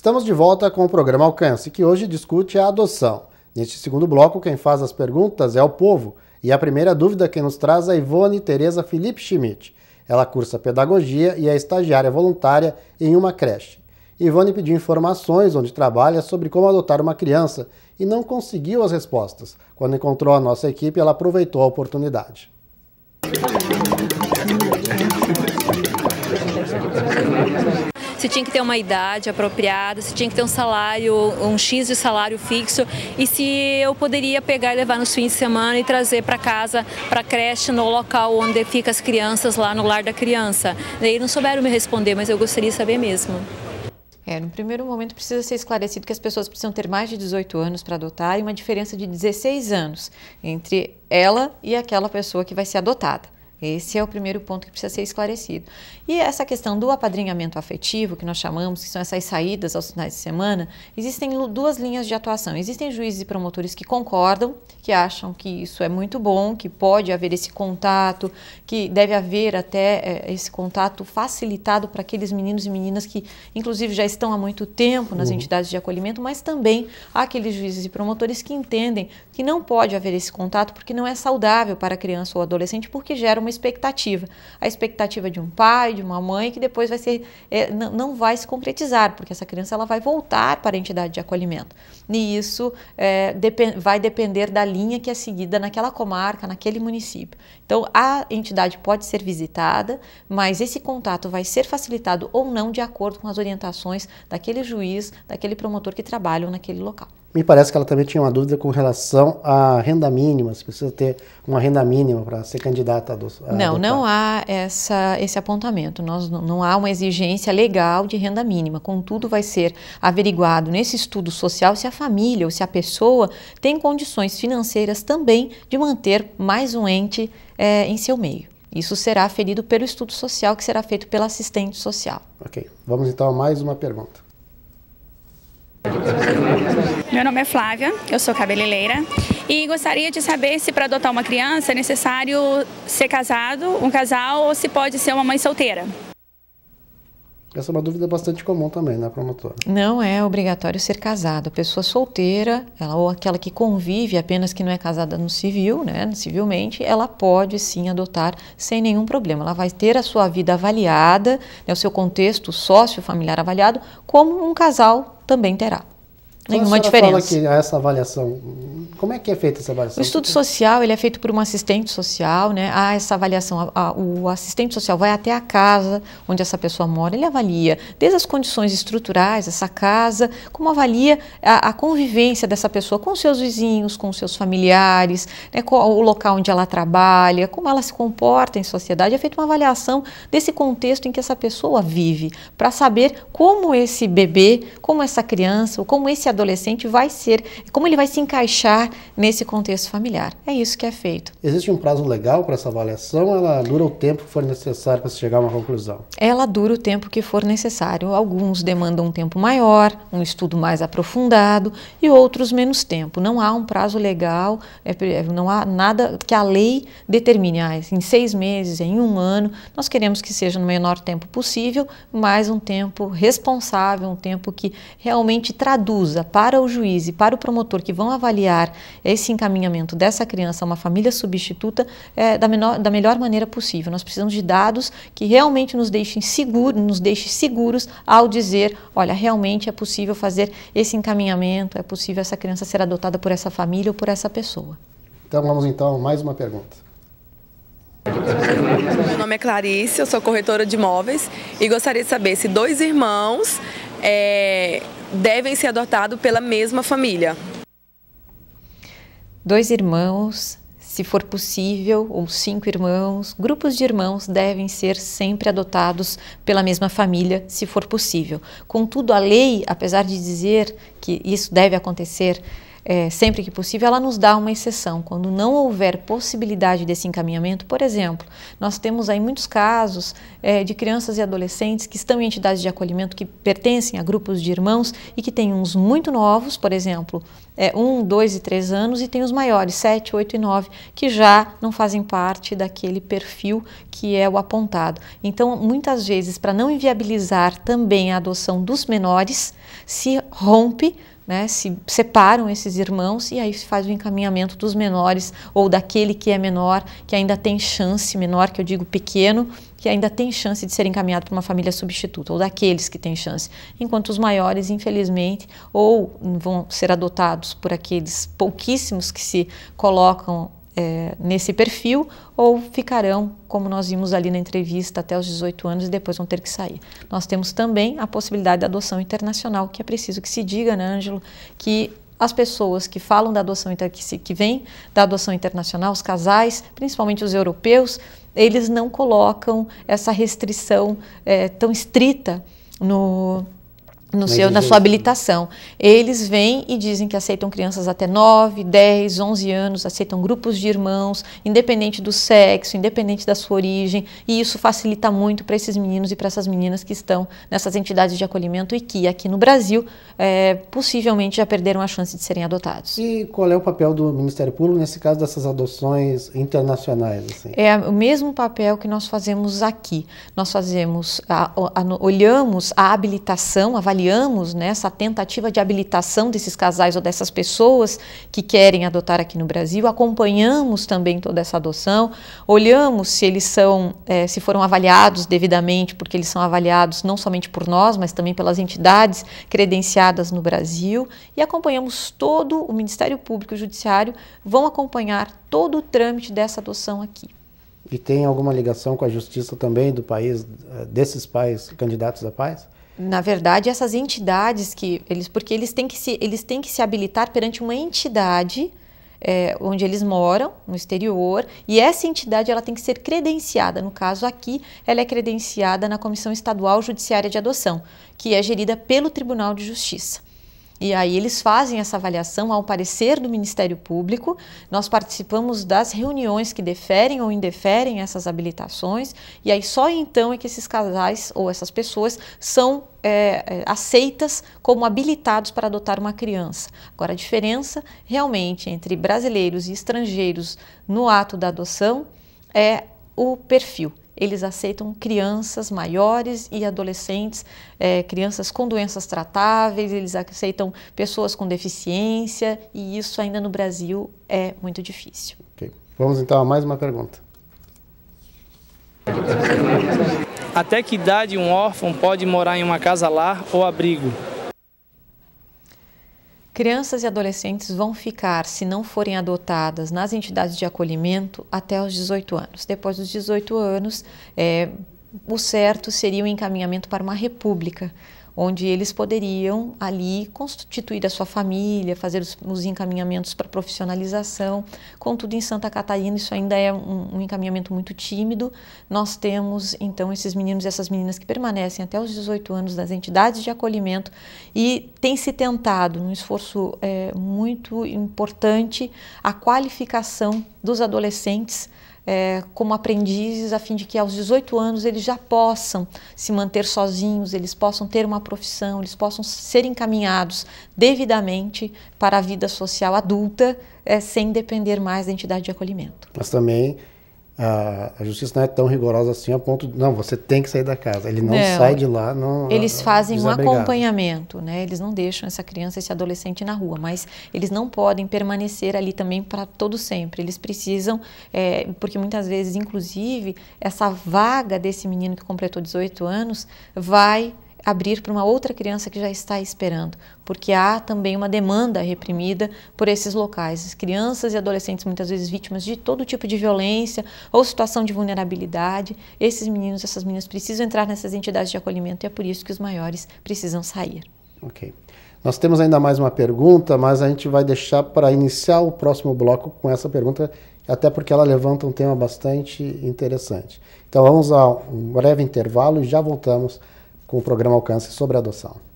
Estamos de volta com o programa Alcance, que hoje discute a adoção. Neste segundo bloco, quem faz as perguntas é o povo, e a primeira dúvida que nos traz é a Ivone Teresa Felipe Schmidt. Ela cursa pedagogia e é estagiária voluntária em uma creche. Ivone pediu informações onde trabalha sobre como adotar uma criança e não conseguiu as respostas. Quando encontrou a nossa equipe, ela aproveitou a oportunidade. Se tinha que ter uma idade apropriada, se tinha que ter um salário, um X de salário fixo, e se eu poderia pegar e levar nos fins de semana e trazer para casa, para a creche, no local onde ficam as crianças, lá no lar da criança. Daí não souberam me responder, mas eu gostaria de saber mesmo. No primeiro momento precisa ser esclarecido que as pessoas precisam ter mais de 18 anos para adotar e uma diferença de 16 anos entre ela e aquela pessoa que vai ser adotada. Esse é o primeiro ponto que precisa ser esclarecido. E essa questão do apadrinhamento afetivo, que nós chamamos, que são essas saídas aos finais de semana, existem duas linhas de atuação. Existem juízes e promotores que concordam, que acham que isso é muito bom, que pode haver esse contato, que deve haver até esse contato facilitado para aqueles meninos e meninas que, inclusive, já estão há muito tempo nas entidades de acolhimento, mas também há aqueles juízes e promotores que entendem que não pode haver esse contato porque não é saudável para a criança ou adolescente, porque gera uma expectativa. A expectativa de um pai, de uma mãe, que depois vai ser, não vai se concretizar, porque essa criança ela vai voltar para a entidade de acolhimento. E isso vai depender da linha que é seguida naquela comarca, naquele município. Então, a entidade pode ser visitada, mas esse contato vai ser facilitado ou não de acordo com as orientações daquele juiz, daquele promotor que trabalham naquele local. Me parece que ela também tinha uma dúvida com relação à renda mínima, se precisa ter uma renda mínima para ser candidata a adoção. Não há esse apontamento, não há uma exigência legal de renda mínima, contudo vai ser averiguado nesse estudo social se a família ou se a pessoa tem condições financeiras também de manter mais um ente em seu meio. Isso será aferido pelo estudo social que será feito pela assistente social. Ok, vamos então a mais uma pergunta. Meu nome é Flávia, eu sou cabeleireira e gostaria de saber se para adotar uma criança é necessário ser casado, um casal, ou se pode ser uma mãe solteira. Essa é uma dúvida bastante comum também, né, promotora? Não é obrigatório ser casado. A pessoa solteira, ela, ou aquela que convive apenas, que não é casada no civil, né, civilmente, ela pode sim adotar sem nenhum problema. Ela vai ter a sua vida avaliada, né, o seu contexto sócio-familiar avaliado, como um casal também terá. Nenhuma diferença. Fala que essa avaliação, como é que é feita essa avaliação? O estudo social ele é feito por um assistente social, né? Há essa avaliação, o assistente social vai até a casa onde essa pessoa mora, ele avalia desde as condições estruturais dessa casa, como avalia a convivência dessa pessoa com seus vizinhos, com seus familiares, né? Qual o local onde ela trabalha, como ela se comporta em sociedade. É feita uma avaliação desse contexto em que essa pessoa vive, para saber como esse bebê, como essa criança, ou como esse adolescente vai ser, como ele vai se encaixar nesse contexto familiar. É isso que é feito. Existe um prazo legal para essa avaliação? Ela dura o tempo que for necessário para se chegar a uma conclusão? Ela dura o tempo que for necessário. Alguns demandam um tempo maior, um estudo mais aprofundado e outros menos tempo. Não há um prazo legal, não há nada que a lei determine. Em 6 meses, em 1 ano, nós queremos que seja no menor tempo possível, mas um tempo responsável, um tempo que realmente traduza para o juiz e para o promotor que vão avaliar esse encaminhamento dessa criança a uma família substituta da melhor maneira possível. Nós precisamos de dados que realmente nos deixem seguros ao dizer, olha, realmente é possível fazer esse encaminhamento, é possível essa criança ser adotada por essa família ou por essa pessoa. Então vamos então a mais uma pergunta. Meu nome é Clarice, eu sou corretora de imóveis e gostaria de saber se 2 irmãos devem ser adotados pela mesma família. 2 irmãos, se for possível, ou 5 irmãos, grupos de irmãos devem ser sempre adotados pela mesma família, se for possível. Contudo, a lei, apesar de dizer que isso deve acontecer, sempre que possível, ela nos dá uma exceção. Quando não houver possibilidade desse encaminhamento, por exemplo, nós temos aí muitos casos de crianças e adolescentes que estão em entidades de acolhimento que pertencem a grupos de irmãos e que tem uns muito novos, por exemplo, 1, 2 e 3 anos, e tem os maiores, 7, 8 e 9, que já não fazem parte daquele perfil que é o apontado. Então, muitas vezes, para não inviabilizar também a adoção dos menores, se rompe, né, se separam esses irmãos e aí se faz o encaminhamento dos menores ou daquele que é menor, que ainda tem chance, menor que eu digo pequeno, que ainda tem chance de ser encaminhado para uma família substituta, ou daqueles que têm chance, enquanto os maiores, infelizmente, ou vão ser adotados por aqueles pouquíssimos que se colocam nesse perfil, ou ficarão, como nós vimos ali na entrevista, até os 18 anos e depois vão ter que sair. Nós temos também a possibilidade da adoção internacional, que é preciso que se diga, né, Ângelo, que as pessoas que falam da adoção, que vêm da adoção internacional, os casais, principalmente os europeus, eles não colocam essa restrição tão estrita na sua habilitação. Eles vêm e dizem que aceitam crianças até 9, 10, 11 anos, aceitam grupos de irmãos, independente do sexo, independente da sua origem, e isso facilita muito para esses meninos e para essas meninas que estão nessas entidades de acolhimento e que aqui no Brasil possivelmente já perderam a chance de serem adotados. E qual é o papel do Ministério Público nesse caso dessas adoções internacionais? Assim? É o mesmo papel que nós fazemos aqui. Nós fazemos, olhamos a habilitação, a avaliação, nessa tentativa de habilitação desses casais ou dessas pessoas que querem adotar aqui no Brasil, acompanhamos também toda essa adoção, olhamos se eles são, se foram avaliados devidamente, porque eles são avaliados não somente por nós, mas também pelas entidades credenciadas no Brasil, e acompanhamos todo o Ministério Público e o Judiciário, vão acompanhar todo o trâmite dessa adoção aqui. E tem alguma ligação com a justiça também do país, desses pais candidatos à paz? Na verdade, essas entidades que eles, porque eles têm que se habilitar perante uma entidade onde eles moram, no exterior, e essa entidade ela tem que ser credenciada. No caso aqui, ela é credenciada na Comissão Estadual Judiciária de Adoção, que é gerida pelo Tribunal de Justiça. E aí eles fazem essa avaliação ao parecer do Ministério Público, nós participamos das reuniões que deferem ou indeferem essas habilitações, e aí só então é que esses casais ou essas pessoas são aceitas como habilitados para adotar uma criança. Agora, a diferença realmente entre brasileiros e estrangeiros no ato da adoção é o perfil. Eles aceitam crianças maiores e adolescentes, crianças com doenças tratáveis, eles aceitam pessoas com deficiência, e isso ainda no Brasil é muito difícil. Okay. Vamos então a mais uma pergunta. Até que idade um órfão pode morar em uma casa-lar ou abrigo? Crianças e adolescentes vão ficar, se não forem adotadas, nas entidades de acolhimento até os 18 anos. Depois dos 18 anos, o certo seria o encaminhamento para uma república, onde eles poderiam ali constituir a sua família, fazer os encaminhamentos para profissionalização. Contudo, em Santa Catarina, isso ainda é um encaminhamento muito tímido. Nós temos, então, esses meninos e essas meninas que permanecem até os 18 anos nas entidades de acolhimento e tem se tentado, num esforço muito importante, a qualificação dos adolescentes como aprendizes, a fim de que aos 18 anos eles já possam se manter sozinhos, eles possam ter uma profissão, eles possam ser encaminhados devidamente para a vida social adulta, sem depender mais da entidade de acolhimento. Mas também a justiça não é tão rigorosa assim a ponto de, não, você tem que sair da casa, ele não sai de lá. Não, eles fazem um acompanhamento, né? Eles não deixam essa criança, esse adolescente na rua, mas eles não podem permanecer ali também para todo sempre, eles precisam, porque muitas vezes, inclusive, essa vaga desse menino que completou 18 anos vai abrir para uma outra criança que já está esperando, porque há também uma demanda reprimida por esses locais. As crianças e adolescentes, muitas vezes vítimas de todo tipo de violência ou situação de vulnerabilidade, esses meninos, essas meninas precisam entrar nessas entidades de acolhimento, e é por isso que os maiores precisam sair. Ok. Nós temos ainda mais uma pergunta, mas a gente vai deixar para iniciar o próximo bloco com essa pergunta, até porque ela levanta um tema bastante interessante. Então vamos a um breve intervalo e já voltamos com o programa Alcance sobre a adoção.